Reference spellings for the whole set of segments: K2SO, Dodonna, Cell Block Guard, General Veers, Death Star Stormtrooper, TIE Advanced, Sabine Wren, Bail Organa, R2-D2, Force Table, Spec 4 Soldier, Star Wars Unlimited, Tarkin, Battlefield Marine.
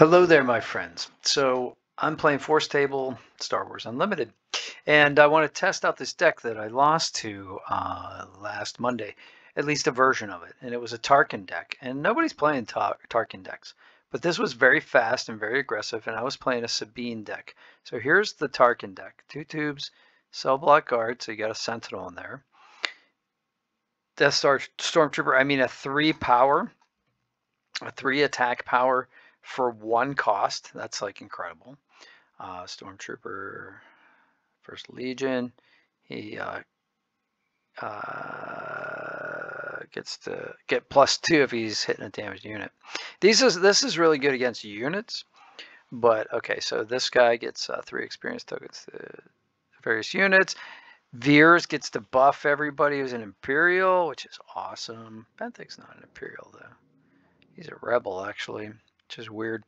Hello there, my friends. So I'm playing Force Table, Star Wars Unlimited, and I want to test out this deck that I lost to last Monday, at least a version of it, and it was a Tarkin deck, and nobody's playing Tarkin decks, but this was very fast and very aggressive, and I was playing a Sabine deck. So here's the Tarkin deck. Two tubes, Cell Block Guard, so you got a Sentinel in there. Death Star Stormtrooper, I mean a three attack power, for one cost. That's like incredible. Stormtrooper First Legion, he gets to get +2 if he's hitting a damaged unit. This is really good against units, but okay, so this guy gets 3 experience tokens to various units. Veers gets to buff everybody who's an Imperial, which is awesome. Benthick's not an Imperial though, he's a rebel actually, which is weird.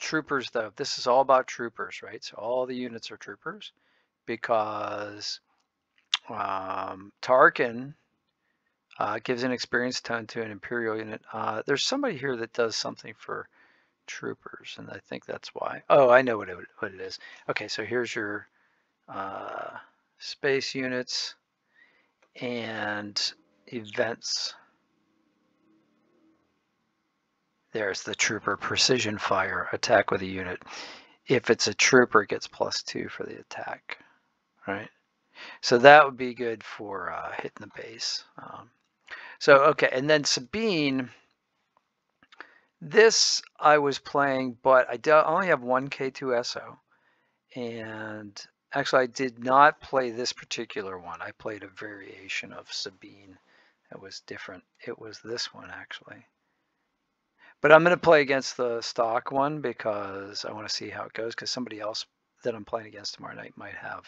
Troopers though, this is all about troopers, right? So all the units are troopers because Tarkin gives an experience ton to an Imperial unit. There's somebody here that does something for troopers, and I think that's why. Oh, I know what it is. Okay, so here's your space units and events. There's the trooper precision fire, attack with a unit. If it's a trooper, it gets +2 for the attack, right? So that would be good for hitting the base. Okay, and then Sabine, this I was playing, but I only have one K2SO. And actually, I did not play this particular one. I played a variation of Sabine that was different. It was this one, actually. But I'm going to play against the stock one because I want to see how it goes, because somebody else that I'm playing against tomorrow night might have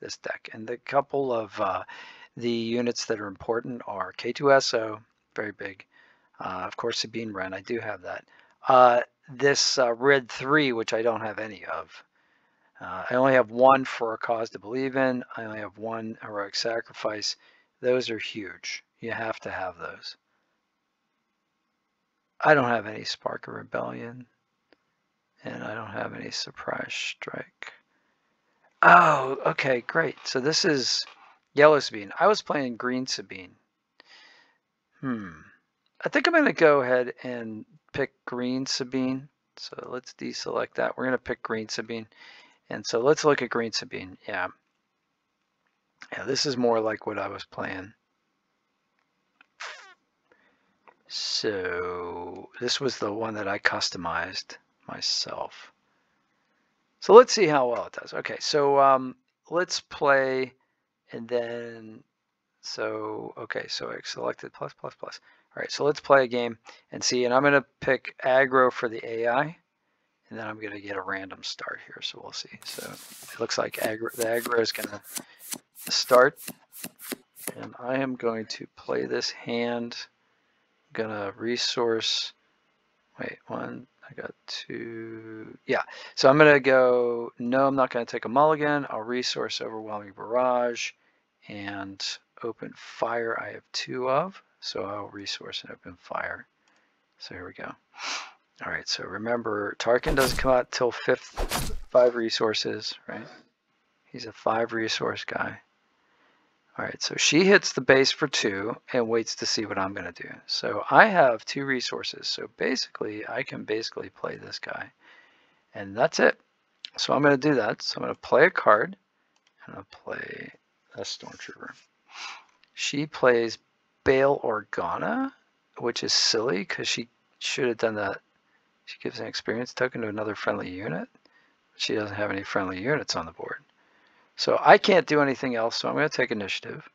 this deck. And the couple of the units that are important are K2SO, very big. Of course, Sabine Wren, I do have that. This Red 3, which I don't have any of. I only have one for a cause to believe in. I only have one heroic sacrifice. Those are huge. You have to have those. I don't have any Spark of Rebellion, and I don't have any Surprise Strike. Oh, okay, great. So this is Yellow Sabine. I was playing Green Sabine. I think I'm going to go ahead and pick Green Sabine. So let's deselect that. We're going to pick Green Sabine. And so let's look at Green Sabine. Yeah, this is more like what I was playing. So this was the one that I customized myself. So let's see how well it does. Okay, so let's play, and then, so, okay, so I selected +++. All right, so let's play a game and see, and I'm gonna pick aggro for the AI, and then I'm gonna get a random start here, so we'll see. So it looks like the aggro is gonna start, and I am going to play this hand. Gonna resource, wait, one, I got two, yeah, so I'm gonna go, no, I'm not gonna take a mulligan. I'll resource Overwhelming Barrage and Open Fire. I have 2 of, so I'll resource and Open Fire. So here we go. All right, so remember, Tarkin doesn't come out till 5 resources, right? He's a 5 resource guy. All right, so she hits the base for 2 and waits to see what I'm going to do. So I have 2 resources. So basically, I can basically play this guy. And that's it. So I'm going to do that. So I'm going to play a card. And I'll play a Stormtrooper. She plays Bail Organa, which is silly because she should have done that. She gives an experience token to another friendly unit. She doesn't have any friendly units on the board. So I can't do anything else, so I'm going to take initiative.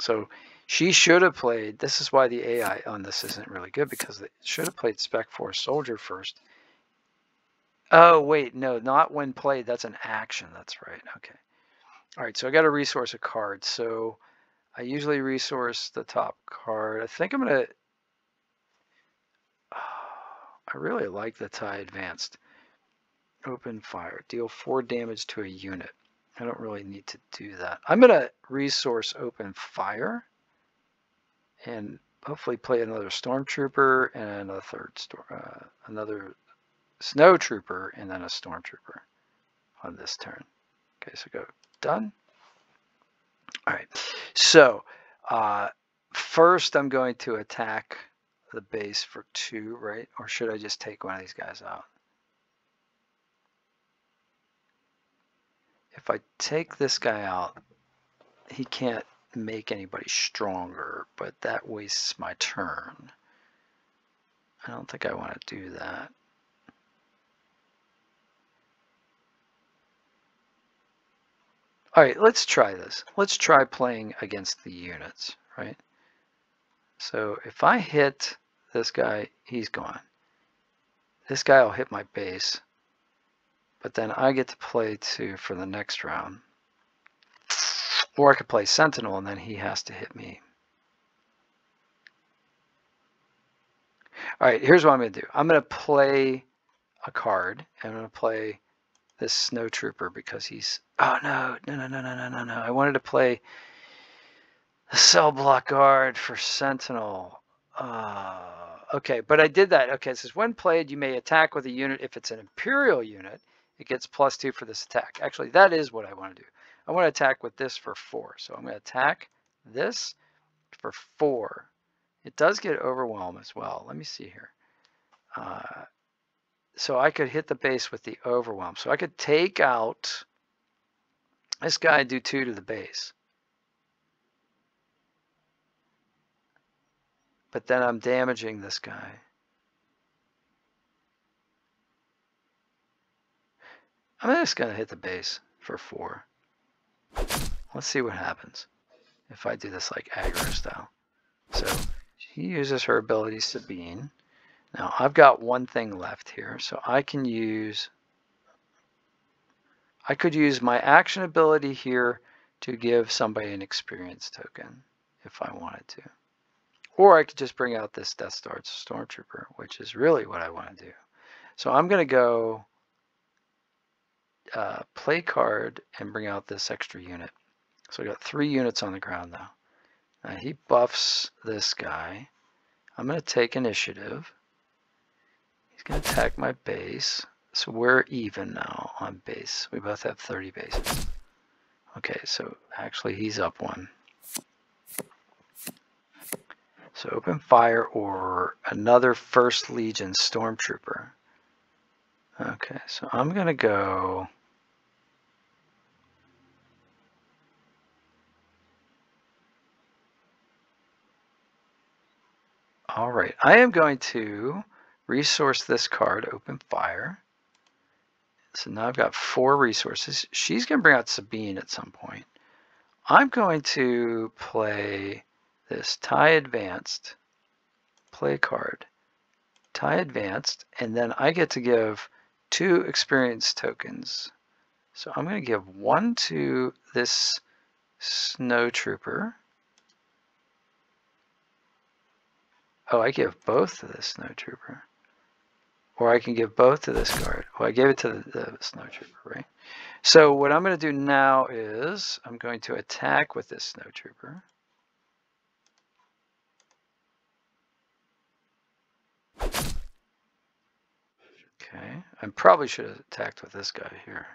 So she should have played, this is why the AI on this isn't really good, because they should have played Spec 4 Soldier first. Oh, wait, no, not when played. That's an action. That's right. Okay. All right, so I got to resource a card. So I usually resource the top card. I think I'm going to... I really like the TIE Advanced. Open Fire. Deal 4 damage to a unit. I don't really need to do that. I'm going to resource Open Fire and hopefully play another Stormtrooper and another snowtrooper, and then a stormtrooper on this turn. Okay, so go done. All right, so first I'm going to attack the base for 2, right? Or should I just take one of these guys out? If I take this guy out, he can't make anybody stronger, but that wastes my turn. I don't think I want to do that. All right, let's try this. Let's try playing against the units, right? So if I hit this guy, he's gone. This guy will hit my base, but then I get to play 2 for the next round. Or I could play Sentinel and then he has to hit me. All right, here's what I'm gonna do. I'm gonna play a card, and I'm gonna play this snowtrooper because he's, oh no. I wanted to play the Cell Block Guard for Sentinel. Okay, but I did that. Okay, it says when played, you may attack with a unit. If it's an Imperial unit, it gets +2 for this attack. Actually, that is what I want to do. I want to attack with this for 4. So I'm going to attack this for 4. It does get overwhelmed as well. Let me see here. So I could hit the base with the overwhelm. So I could take out this guy and do 2 to the base. But then I'm damaging this guy. I'm just going to hit the base for 4. Let's see what happens if I do this like aggro style. So she uses her ability Sabine. Now I've got one thing left here, so I can use, I could use my action ability here to give somebody an experience token if I wanted to. Or I could just bring out this Death Star Stormtrooper, which is really what I want to do. So I'm going to go play card and bring out this extra unit. So I got 3 units on the ground now. He buffs this guy. I'm going to take initiative. He's going to attack my base. So we're even now on base. We both have 30 bases. Okay, so actually he's up 1. So open fire or another First Legion Stormtrooper. Okay, so I'm going to go... All right, I am going to resource this card, open fire. So now I've got 4 resources. She's going to bring out Sabine at some point. I'm going to play this TIE Advanced, play card, TIE Advanced, and then I get to give 2 experience tokens. So I'm going to give 1 to this snowtrooper. Oh, I give both to this snowtrooper. Or I can give both to this guard. Well, I gave it to the snowtrooper, right? So what I'm going to do now is I'm going to attack with this snowtrooper. Okay, I probably should have attacked with this guy here,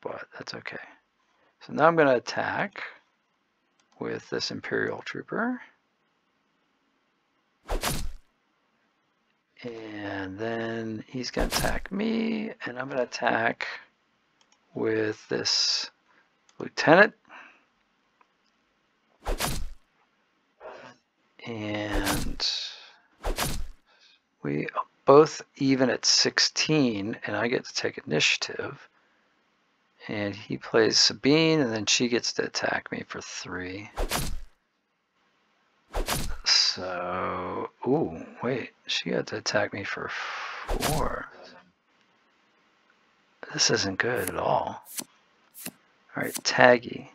but that's okay. So now I'm going to attack with this Imperial trooper. And then he's going to attack me, and I'm going to attack with this lieutenant. And we are both even at 16, and I get to take initiative. And he plays Sabine, and then she gets to attack me for 3. So, ooh, wait, she had to attack me for 4. This isn't good at all. All right, Taggy.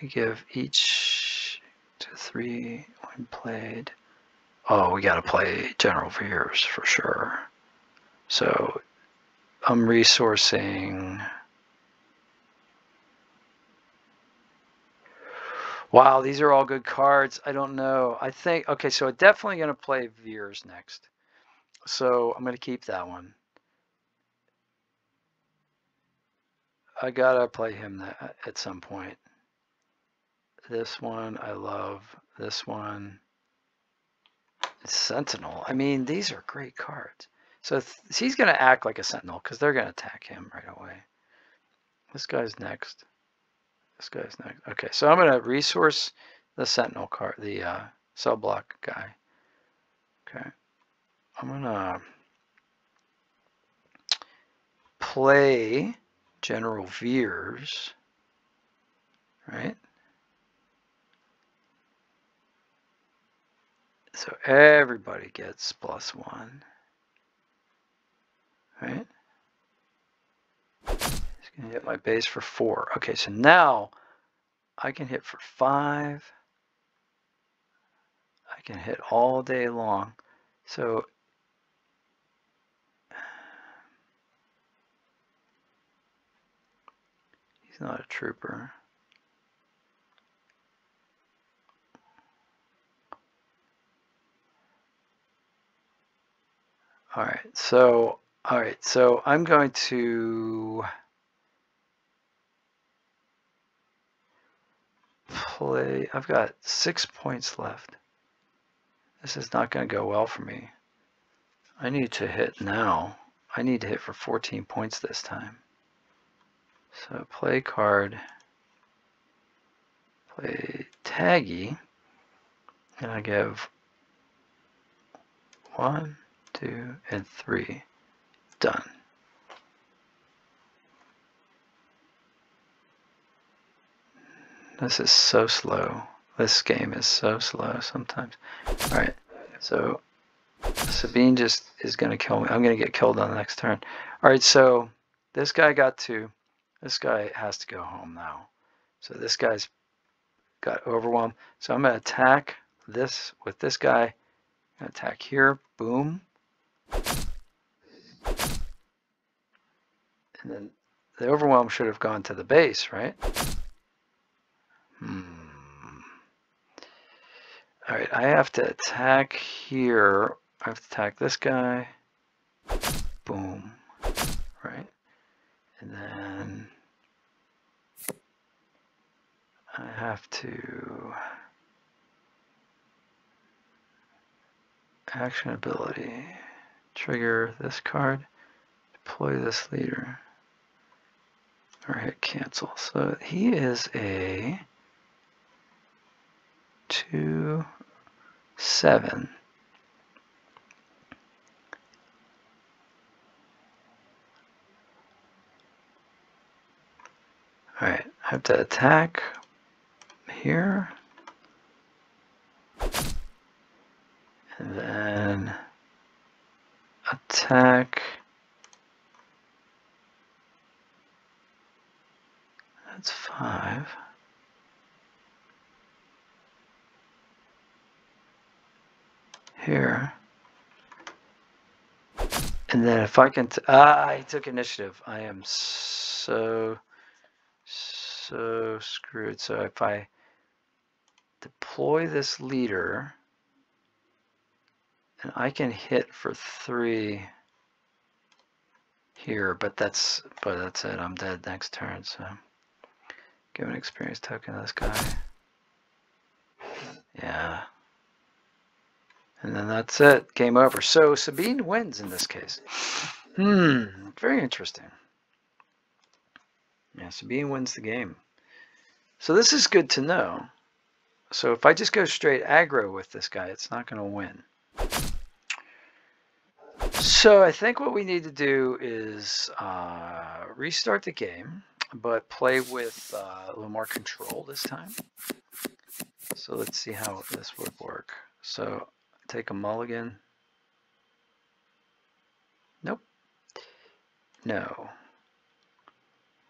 You give each to 3 when played. Oh, we got to play General Veers for sure. So I'm resourcing. Wow, these are all good cards. I don't know. I think, okay, so I'm definitely going to play Veers next. So I'm going to keep that one. I got to play him that at some point. This one I love. This one. It's Sentinel. I mean, these are great cards. So he's going to act like a Sentinel because they're going to attack him right away. This guy's next. This guy's next. Okay, so I'm going to resource the Sentinel card, the cell block guy. Okay. I'm going to play General Veers, right? So everybody gets +1, right? Just going to hit my base for 4. Okay, so now I can hit for 5. I can hit all day long. So he's not a trooper. All right, so I'm going to play. I've got 6 points left. This is not going to go well for me. I need to hit now. I need to hit for 14 points this time. So play card, play Taggy, and I give 1, 2, and 3. Done. This is so slow. This game is so slow sometimes. All right, so Sabine just is going to kill me. I'm going to get killed on the next turn. All right, so this guy got 2. This guy has to go home now. So this guy's got overwhelmed. So I'm going to attack this with this guy. I'm going to attack here. Boom. And then the overwhelm should have gone to the base, right? All right, I have to attack here. I have to attack this guy. Boom. Right? And then I have to action ability. Trigger this card. Deploy this leader. Or hit cancel. So he is a 2/7. All right, I have to attack here. And then attack. That's 5. Here. And then if I can, I took initiative. I am so screwed. So if I deploy this leader, and I can hit for 3 here, but that's it. I'm dead next turn. So give an experience token to this guy. Yeah. And then that's it. Game over. So Sabine wins in this case. Very interesting. Yeah, Sabine wins the game. So this is good to know. So if I just go straight aggro with this guy, it's not going to win. So I think what we need to do is restart the game, but play with a little more control this time. So let's see how this would work. So take a mulligan. Nope. No.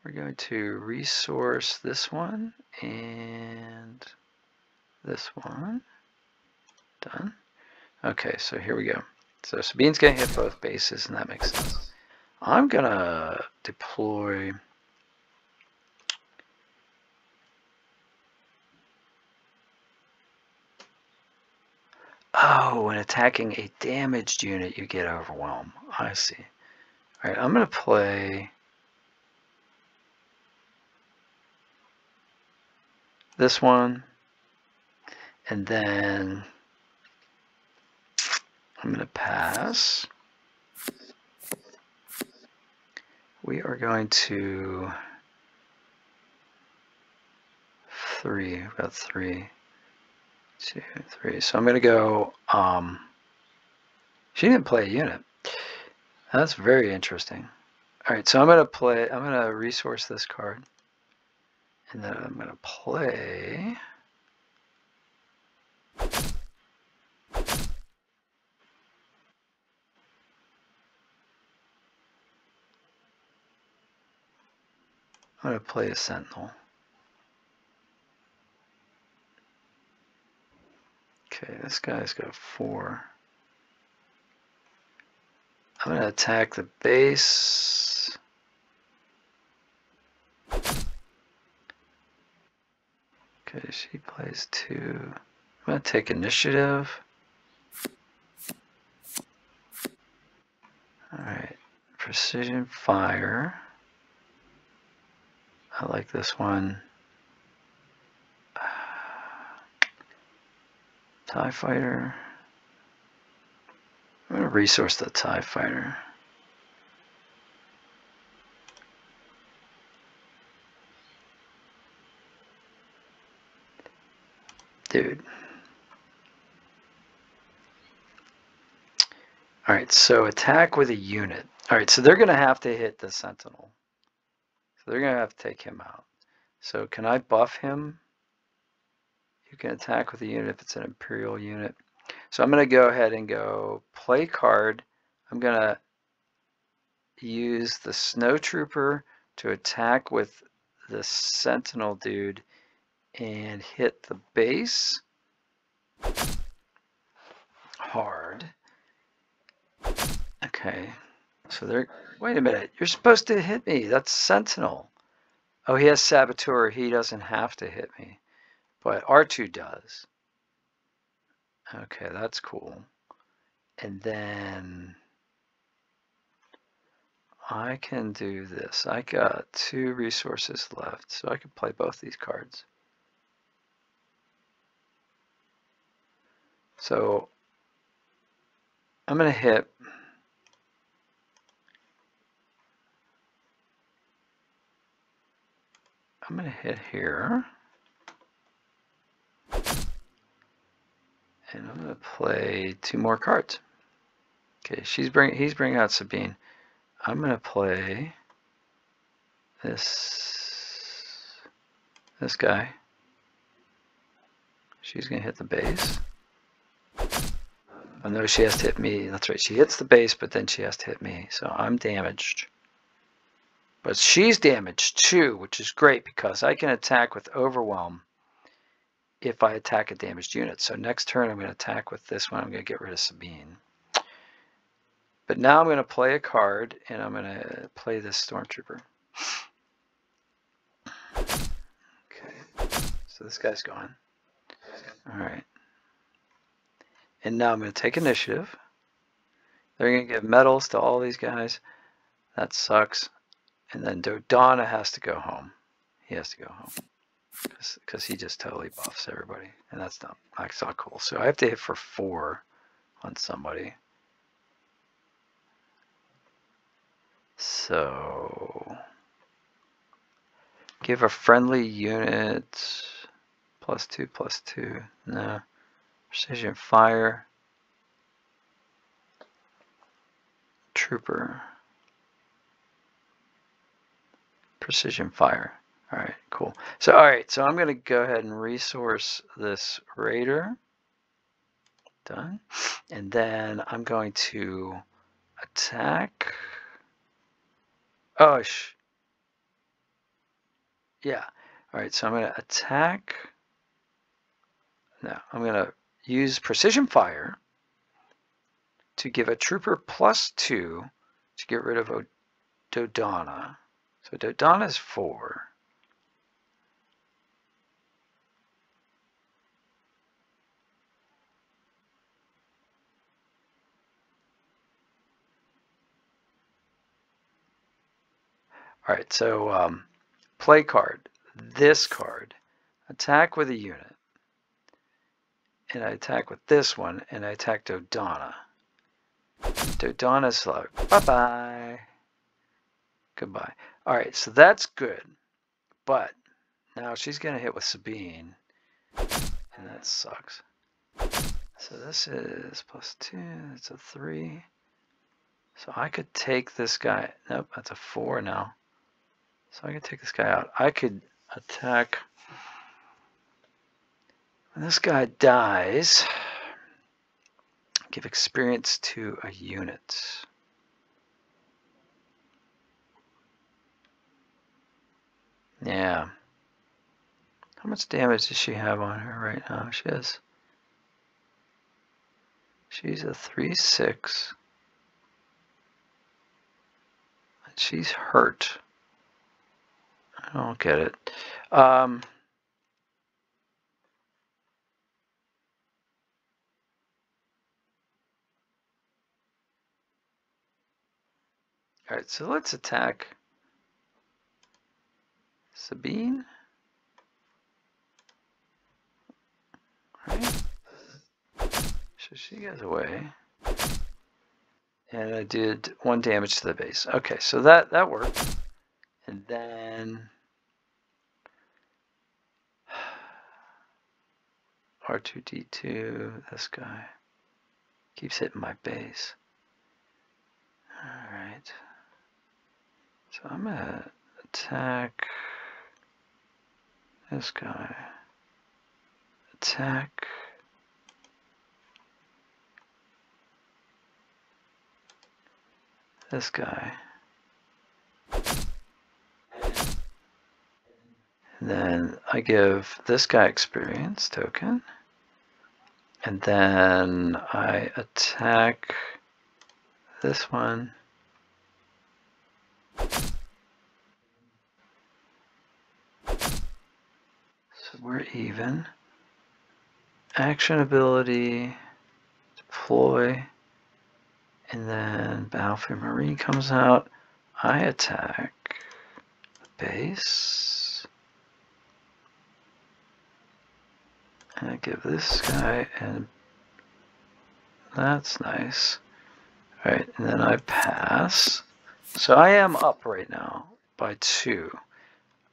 We're going to resource this one and this one. Done. Okay, so here we go. So Sabine's going to hit both bases, and that makes sense. I'm going to deploy Oh, when attacking a damaged unit, you get overwhelmed. I see. All right, I'm going to play this one, and then I'm going to pass. We are going to about three. 2, 3. So I'm going to go, she didn't play a unit. That's very interesting. All right, so I'm going to resource this card. And then I'm going to play. I'm going to play a Sentinel. Okay, this guy's got 4. I'm going to attack the base. Okay, she plays 2. I'm going to take initiative. Alright, precision fire. I like this one. TIE Fighter. I'm going to resource the TIE Fighter. Dude. Alright, so attack with a unit. Alright, so they're going to have to hit the Sentinel. So they're going to have to take him out. So can I buff him? You can attack with a unit if it's an Imperial unit. So I'm going to go ahead and go play card. I'm going to use the Snowtrooper to attack with the Sentinel dude and hit the base hard. Okay. So they're, wait a minute. You're supposed to hit me. That's Sentinel. Oh, he has Saboteur. He doesn't have to hit me. But R2 does. Okay, that's cool. And then I can do this. I got 2 resources left, so I can play both these cards. So I'm going to hit. I'm going to hit here. And I'm gonna play 2 more cards. Okay, he's bringing out Sabine. I'm gonna play this guy. She's gonna hit the base. Oh no, she has to hit me. That's right. She hits the base, but then she has to hit me. So I'm damaged. But she's damaged too, which is great because I can attack with Overwhelm. If I attack a damaged unit. So next turn I'm going to attack with this one. I'm going to get rid of Sabine. But now I'm going to play a card and I'm going to play this Stormtrooper. Okay. So this guy's gone. Alright. And now I'm going to take initiative. They're going to give medals to all these guys. That sucks. And then Dodonna has to go home. He has to go home. Because he just totally buffs everybody, and that's not cool. So I have to hit for 4 on somebody. So give a friendly unit +2/+2. No precision fire trooper. Precision fire. All right, cool. So, all right, so I'm going to go ahead and resource this Raider. Done. And then I'm going to attack. Oh, yeah. All right, so I'm going to attack. No, I'm going to use Precision Fire to give a Trooper +2 to get rid of Dodonna. So Dodonna's 4. All right, so play card, this card, attack with a unit. And I attack with this one, and I attack Dodonna. Dodonna's like, bye-bye. Goodbye. All right, so that's good. But now she's going to hit with Sabine, and that sucks. So this is +2, it's a 3. So I could take this guy. Nope, that's a 4 now. So I could take this guy out. I could attack. When this guy dies, give experience to a unit. Yeah. How much damage does she have on her right now? She has. She's a 3-6. And she's hurt. I don't get it. All right, so let's attack Sabine. All right. So she goes away. And I did 1 damage to the base. Okay, so that worked. And then R2-D2, this guy keeps hitting my base. All right. So I'm going to attack this guy. Attack. This guy. And then I give this guy experience token. And then I attack this one. So we're even. Action ability, deploy, and then Battlefield Marine comes out. I attack the base. And I give this guy, and that's nice. All right, and then I pass. So I am up right now by 2.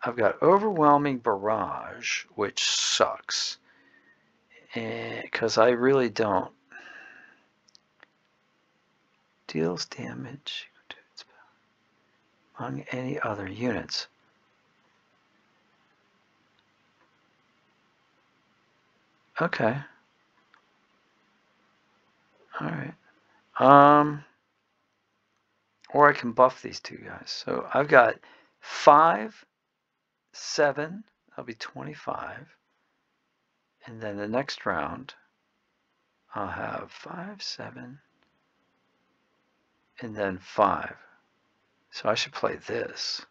I've got overwhelming barrage, which sucks. Because I really don't. Deals damage among any other units. Okay. All right. Or I can buff these two guys. So I've got 5, 7. That'll be 25. And then the next round, I'll have 5, 7, and then 5. So I should play this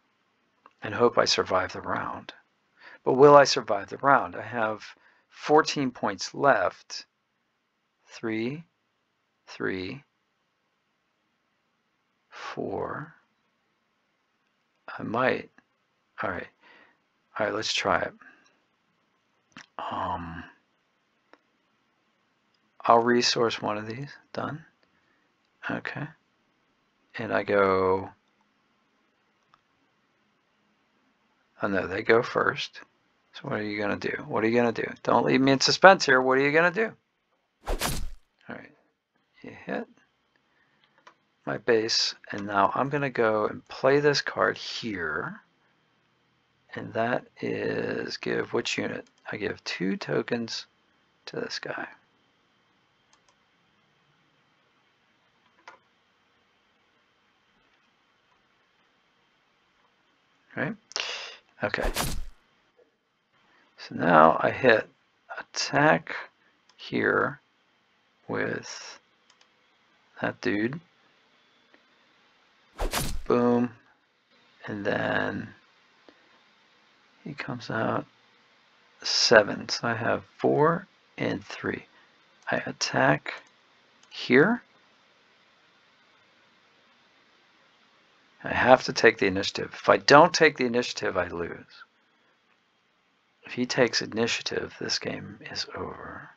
and hope I survive the round. But will I survive the round? I have 14 points left. 3, 3, 4. I might. All right. All right, let's try it. I'll resource one of these. Done. Okay. And I go. Oh no, they go first. So what are you gonna do? What are you gonna do? Don't leave me in suspense here. What are you gonna do? All right. You hit my base, and now I'm gonna go and play this card here. And that is give which unit? I give 2 tokens to this guy. Right? Okay. So now I hit attack here with that dude. Boom. And then he comes out 7. So I have 4 and 3. I attack here. I have to take the initiative. If I don't take the initiative, I lose. If he takes initiative, this game is over,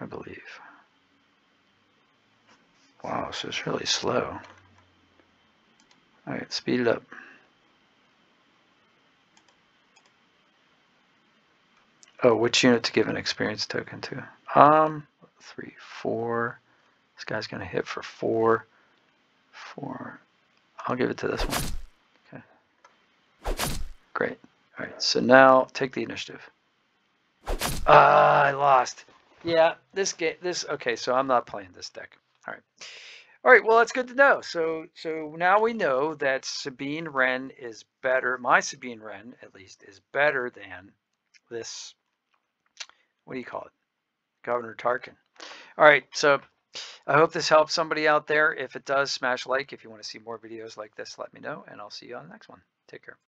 I believe. Wow, so it's really slow. All right, speed it up. Oh, which unit to give an experience token to? 3, 4. This guy's gonna hit for 4. 4. I'll give it to this one. Okay. Great. All right. So now take the initiative. Ah, I lost. Yeah. This game. This. Okay. So I'm not playing this deck. All right. All right. Well, that's good to know. So now we know that Sabine Wren is better. My Sabine Wren, at least, is better than this. What do you call it? Governor Tarkin. All right, so I hope this helps somebody out there. If it does, smash like. If you want to see more videos like this, let me know, and I'll see you on the next one. Take care.